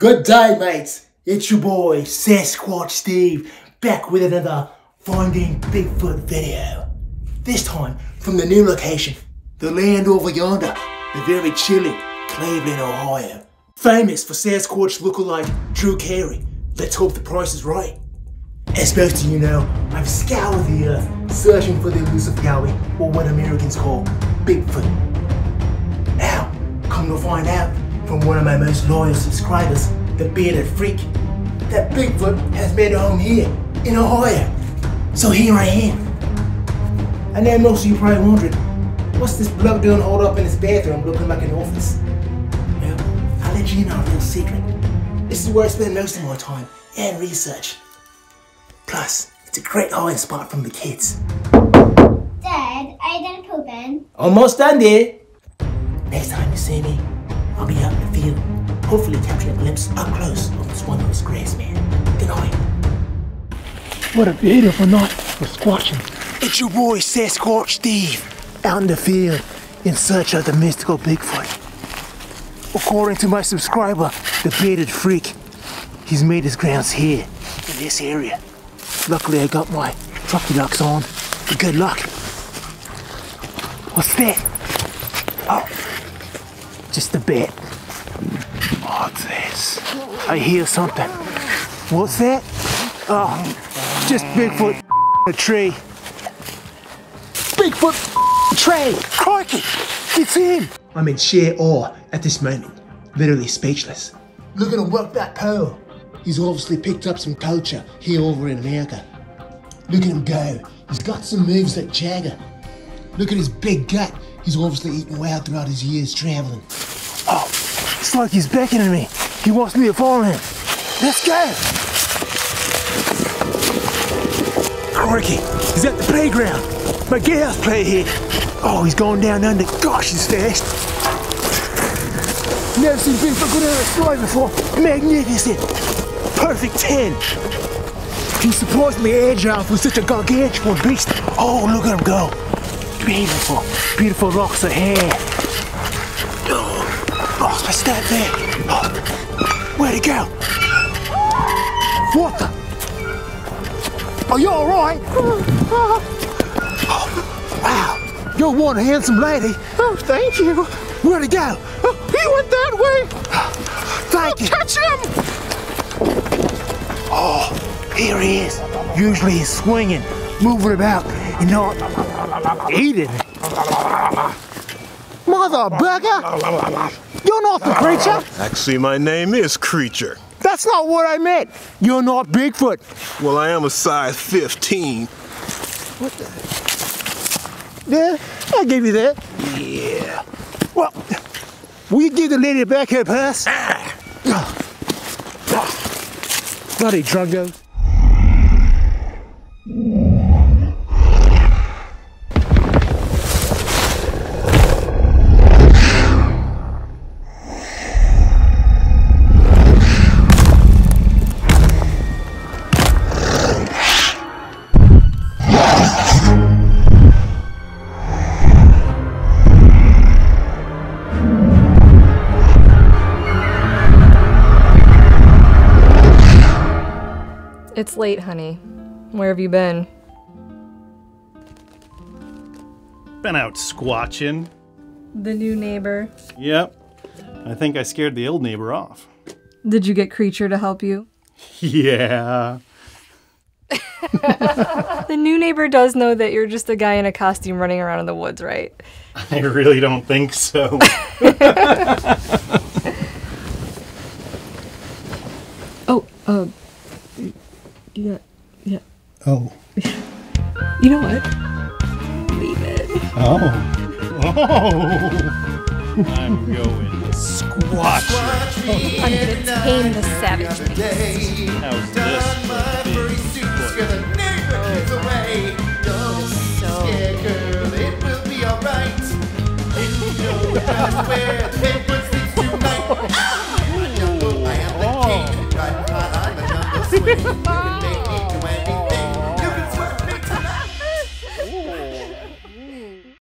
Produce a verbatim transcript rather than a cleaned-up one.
Good day, mates. It's your boy, Sasquatch Steve, back with another Finding Bigfoot video. This time from the new location, the land over yonder, the very chilly Cleveland, Ohio. Famous for Sasquatch lookalike Drew Carey. Let's hope the price is right. As most of you know, I've scoured the earth, searching for the elusive Yowie, or what Americans call Bigfoot. Now, come to find out, from one of my most loyal subscribers, the bearded freak, that Bigfoot has made a home here in Ohio. So here I am. I know most of you probably wondering, what's this bloke doing holed up in his bathroom looking like an office? Well, I'll let you in on a little secret. This is where I spend most of my time and research. Plus, it's a great hiding spot from the kids. Dad, are you done pooping? Almost done, dear. Next time you see me, I'll be out in the field, hopefully capturing a glimpse up close of this wondrous grass man. Good night. What a beautiful night for squatching. It's your boy Sasquatch Steve, out in the field in search of the mystical Bigfoot. According to my subscriber, the bearded freak, he's made his grounds here, in this area. Luckily I got my trucky ducks on, but good luck. What's that? Oh. Just a bit. What's this? I hear something. What's that? Oh, just Bigfoot a tree. Bigfoot a tree! Crikey! It's him! I'm in sheer awe at this moment. Literally speechless. Look at him work that pole. He's obviously picked up some culture here over in America. Look at him go. He's got some moves like Jagger. Look at his big gut. He's obviously eaten well throughout his years traveling. Oh, it's like he's beckoning me. He wants me to follow him. Let's go! Crikey, he's at the playground. My girls play here. Oh, he's going down under. Gosh, he's fast. Never seen Bigfoot go down this slide before. Magnificent. Perfect ten. He's surprisingly agile for such a gargantuan beast. Oh, look at him go. Beautiful, beautiful rocks are here. Oh, oh I stand there. Oh, where'd it go? What the? Are you alright? Oh, wow, you're one handsome lady. Oh, thank you. Where'd it go? Oh, he went that way. Thank I'll you. Catch him! Oh, here he is. Usually he's swinging, moving about, and not eating. Mother bugger! You're not the creature! Actually, my name is Creature. That's not what I meant! You're not Bigfoot! Well, I am a size fifteen. What the? Yeah, I gave you that. Yeah. Well, will you give the lady back her purse? Ah. Bloody drunko. It's late, honey. Where have you been? Been out squatching. The new neighbor. Yep. I think I scared the old neighbor off. Did you get Creature to help you? Yeah. The new neighbor does know that you're just a guy in a costume running around in the woods, right? I really don't think so. oh, uh... Yeah, yeah. Oh. You know what? Leave it. Oh. Oh. I'm going to squash. Oh. I'm going to tame the savage beast. How's this? It will be alright.